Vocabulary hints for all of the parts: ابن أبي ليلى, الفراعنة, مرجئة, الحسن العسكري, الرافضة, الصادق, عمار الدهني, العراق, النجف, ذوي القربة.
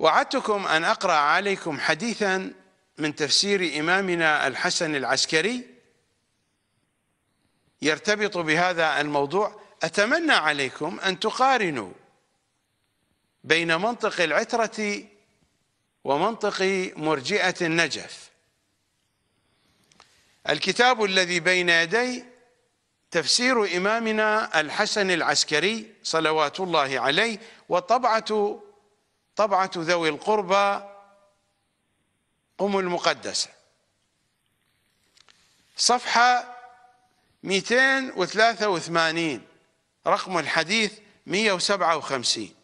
وعدتكم أن أقرأ عليكم حديثا من تفسير إمامنا الحسن العسكري يرتبط بهذا الموضوع. أتمنى عليكم أن تقارنوا بين منطق العترة ومنطق مرجئة النجف. الكتاب الذي بين يدي تفسير إمامنا الحسن العسكري صلوات الله عليه، وطبعة ذوي القربة أم المقدسة، صفحة 283، رقم الحديث 157.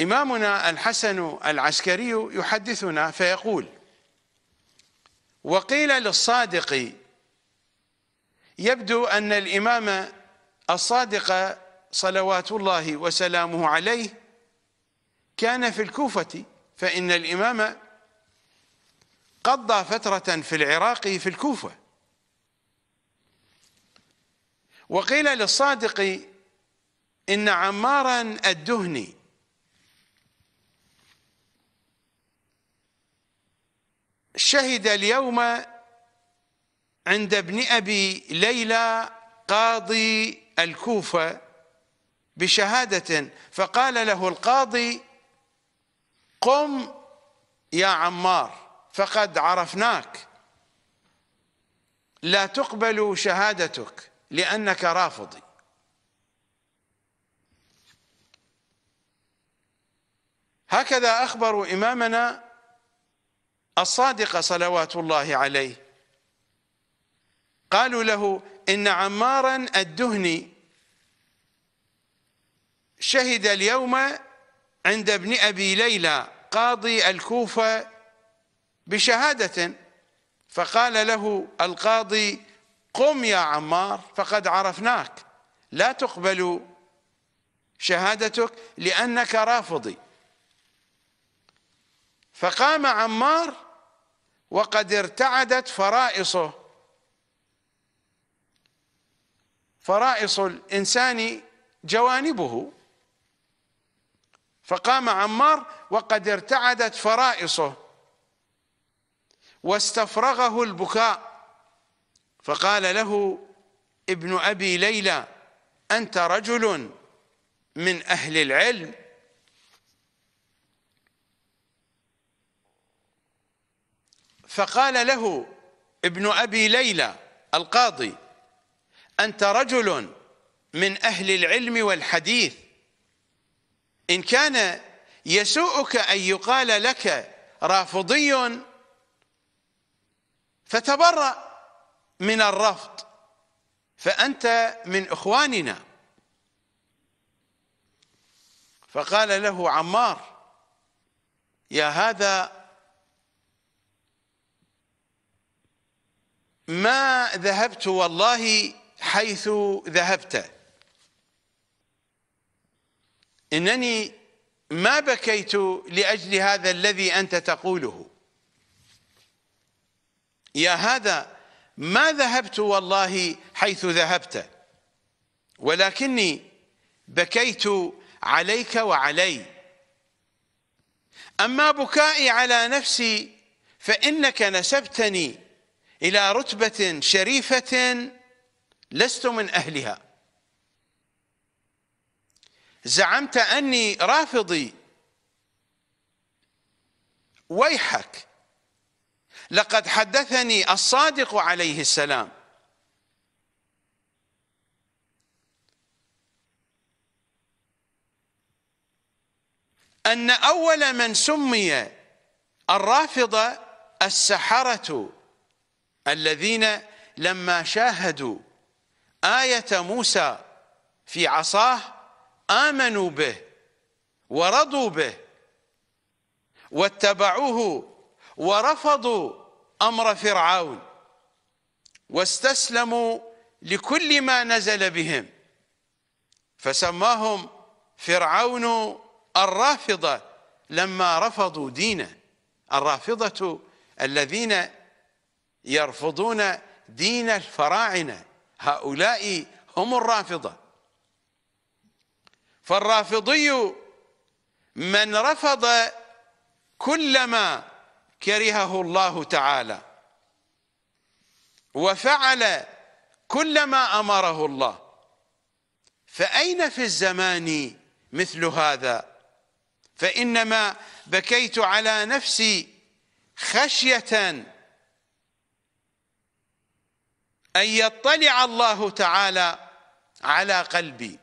إمامنا الحسن العسكري يحدثنا فيقول: وقيل للصادق، يبدو أن الإمام الصادق صلوات الله وسلامه عليه كان في الكوفة، فإن الإمام قضى فترة في العراق في الكوفة. وقيل للصادق إن عمارا الدهني شهد اليوم عند ابن أبي ليلى قاضي الكوفة بشهادة، فقال له القاضي: قم يا عمار فقد عرفناك، لا تقبل شهادتك لأنك رافضي. هكذا أخبر إمامنا الصادق صلوات الله عليه. قالوا له إن عمارا الدهني شهد اليوم عند ابن أبي ليلى قاضي الكوفة بشهادة، فقال له القاضي: قم يا عمار فقد عرفناك، لا تقبل شهادتك لأنك رافضي. فقام عمار وقد ارتعدت فرائصه، فرائص الإنسان جوانبه، فقام عمار وقد ارتعدت فرائصه واستفرغه البكاء، فقال له ابن أبي ليلى: أنت رجل من أهل العلم، فقال له ابن أبي ليلى القاضي: أنت رجل من أهل العلم والحديث، إن كان يسوءك أن يقال لك رافضي فتبرأ من الرفض، فأنت من إخواننا. فقال له عمار: يا هذا ما ذهبت والله حيث ذهبت، إنني ما بكيت لأجل هذا الذي أنت تقوله. يا هذا ما ذهبت والله حيث ذهبت، ولكني بكيت عليك وعلي، أما بكائي على نفسي فإنك نسبتني إلى رتبة شريفة لست من أهلها، زعمت أني رافضي، ويحك. لقد حدثني الصادق عليه السلام أن أول من سمي الرافضة السحرة، الذين لما شاهدوا آية موسى في عصاه آمنوا به ورضوا به واتبعوه ورفضوا أمر فرعون واستسلموا لكل ما نزل بهم، فسماهم فرعون الرافضة لما رفضوا دينه. الرافضة الذين يرفضون دين الفراعنة، هؤلاء هم الرافضة. فالرافضي من رفض كل ما كرهه الله تعالى وفعل كل ما أمره الله، فأين في الزمان مثل هذا؟ فإنما بكيت على نفسي خشية أن يطلع الله تعالى على قلبي،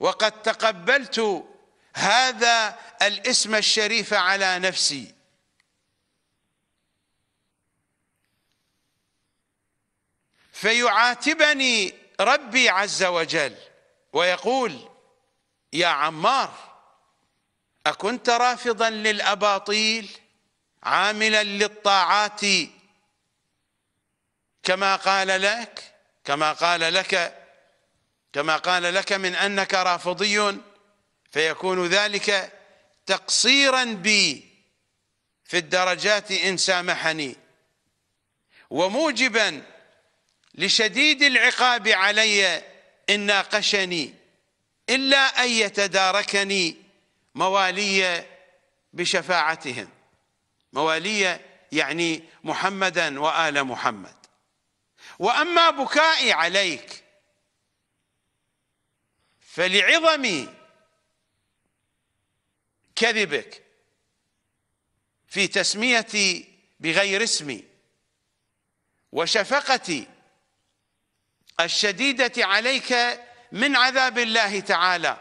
وقد تقبلت هذا الاسم الشريف على نفسي. فيعاتبني ربي عز وجل ويقول: يا عمار، أكنت رافضا للأباطيل عاملا للطاعات كما قال لك من أنك رافضي، فيكون ذلك تقصيرا بي في الدرجات إن سامحني، وموجبا لشديد العقاب علي إن ناقشني، إلا أن يتداركني موالي بشفاعتهم. موالي يعني محمدا وآل محمد. وأما بكائي عليك فلعظم كذبك في تسميتي بغير اسمي، وشفقتي الشديدة عليك من عذاب الله تعالى،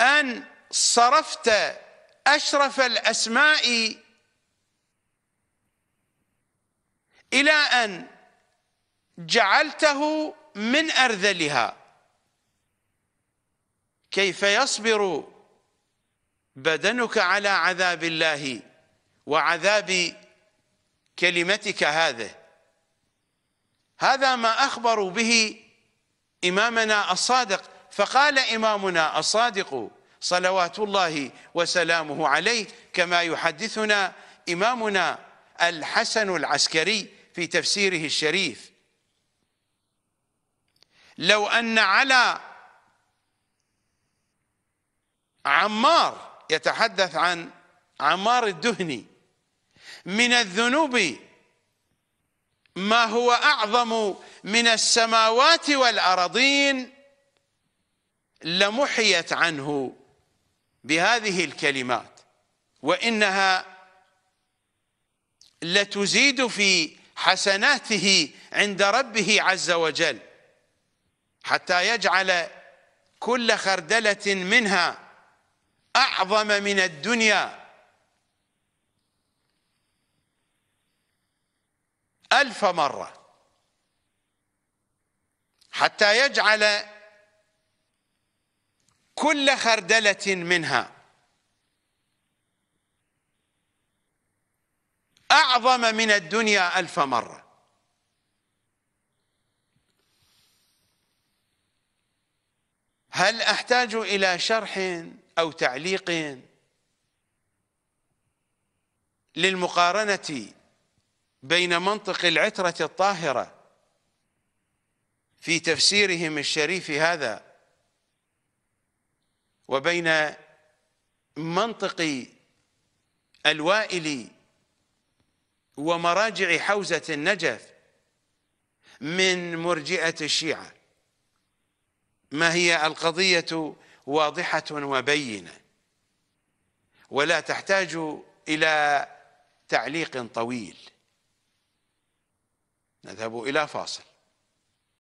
أن صرفت أشرف الأسماء إلى أن جعلته من أرذلها. كيف يصبر بدنك على عذاب الله وعذاب كلمتك هذه؟ هذا ما أخبروا به إمامنا الصادق، فقال إمامنا الصادق صلوات الله وسلامه عليه، كما يحدثنا إمامنا الحسن العسكري في تفسيره الشريف: لو أن على عمار، يتحدث عن عمار الدهني، من الذنوب ما هو أعظم من السماوات والأراضين لمحيت عنه بهذه الكلمات، وإنها لتزيد في حسناته عند ربه عز وجل، حتى يجعل كل خردلة منها أعظم من الدنيا 1000 مرة، حتى يجعل كل خردلة منها أعظم من الدنيا 1000 مرة. هل أحتاج إلى شرح أو تعليق للمقارنة بين منطق العترة الطاهرة في تفسيرهم الشريف هذا وبين منطق الوائل ومراجع حوزة النجف من مرجئة الشيعة؟ ما هي القضية واضحة وبينة ولا تحتاج إلى تعليق طويل. نذهب إلى فاصل.